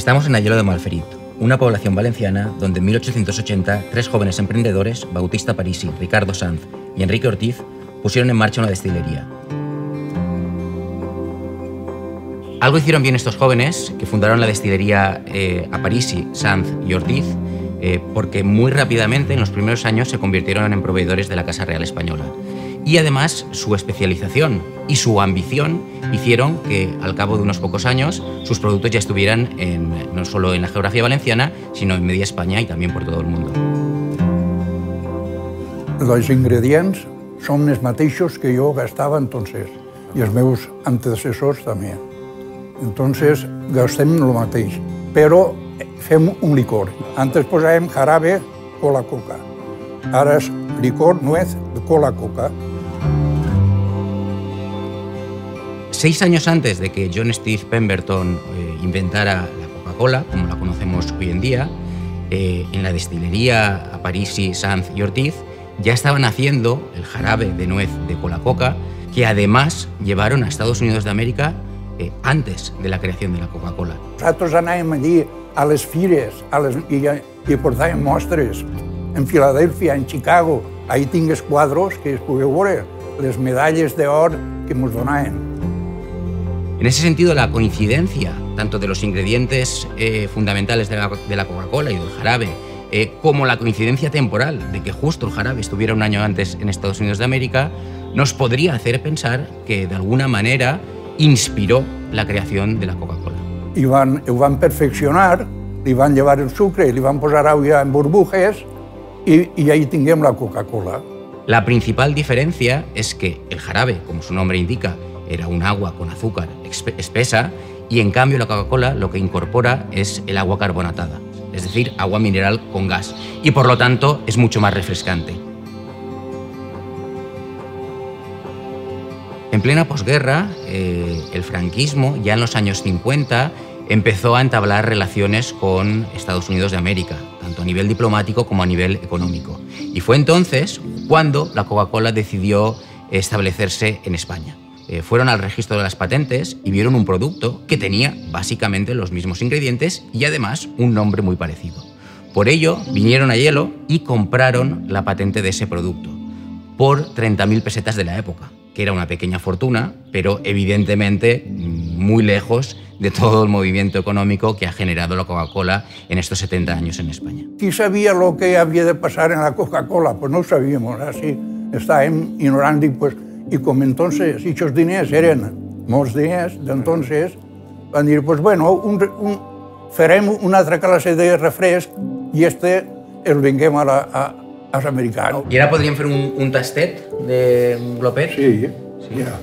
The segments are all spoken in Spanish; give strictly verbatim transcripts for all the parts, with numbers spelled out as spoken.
Estamos en Aielo de Malferit, una población valenciana donde en mil ochocientos ochenta tres jóvenes emprendedores, Bautista Parisi, Ricardo Sanz y Enrique Ortiz, pusieron en marcha una destilería. Algo hicieron bien estos jóvenes, que fundaron la destilería eh, Aparisi, Sanz y Ortiz, eh, porque muy rápidamente, en los primeros años, se convirtieron en proveedores de la Casa Real Española. Y además, su especialización y su ambición hicieron que, al cabo de unos pocos años, sus productos ya estuvieran en, no solo en la geografía valenciana, sino en media España y también por todo el mundo. Los ingredientes son los mismos que yo gastaba entonces, y los meus antecesores también. Entonces, gastemos lo mismo, pero hacemos un licor. Antes posábamos jarabe con la coca, ahora es licor, nuez con la coca. Seis años antes de que John Steve Pemberton eh, inventara la Coca-Cola, como la conocemos hoy en día, eh, en la destilería Aparisi, Sanz y Ortiz ya estaban haciendo el jarabe de nuez de cola coca, que además llevaron a Estados Unidos de América eh, antes de la creación de la Coca-Cola. Nosotros andábamos allí a las fires a les, y, y portábamos mostras en Filadelfia, en Chicago. Ahí tingues cuadros que es ver, las medallas de oro que nos donaban. En ese sentido, la coincidencia tanto de los ingredientes eh, fundamentales de la, de la Coca-Cola y del jarabe, eh, como la coincidencia temporal de que justo el jarabe estuviera un año antes en Estados Unidos de América, nos podría hacer pensar que, de alguna manera, inspiró la creación de la Coca-Cola. Y van, lo van perfeccionar, le van llevar el sucre, le van posar agua en burbujas y, y ahí tinguem la Coca-Cola. La principal diferencia es que el jarabe, como su nombre indica, era un agua con azúcar espesa, y en cambio la Coca-Cola lo que incorpora es el agua carbonatada, es decir, agua mineral con gas, y por lo tanto es mucho más refrescante. En plena posguerra, eh, el franquismo, ya en los años cincuenta, empezó a entablar relaciones con Estados Unidos de América, tanto a nivel diplomático como a nivel económico. Y fue entonces cuando la Coca-Cola decidió establecerse en España. Eh, fueron al registro de las patentes y vieron un producto que tenía básicamente los mismos ingredientes y además un nombre muy parecido. Por ello, vinieron a Aielo y compraron la patente de ese producto por treinta mil pesetas de la época, que era una pequeña fortuna, pero evidentemente muy lejos de todo el movimiento económico que ha generado la Coca-Cola en estos setenta años en España. ¿Quién sabía lo que había de pasar en la Coca-Cola? Pues no sabíamos, así estábamos ignorando y pues... Y como entonces, dichos dineros eran muchos dineros, de entonces, van a decir, pues bueno, un, un, faremos una otra clase de refresco y este el venguemos a, a, a los americanos. ¿Y ahora podrían hacer un, un tastet de un glopet? Sí, sí. Yeah.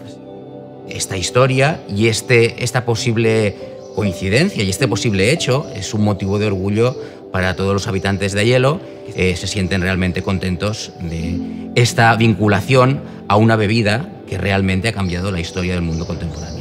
Esta historia y este, esta posible coincidencia y este posible hecho es un motivo de orgullo para todos los habitantes de Aielo. Eh, se sienten realmente contentos de esta vinculación a una bebida que realmente ha cambiado la historia del mundo contemporáneo.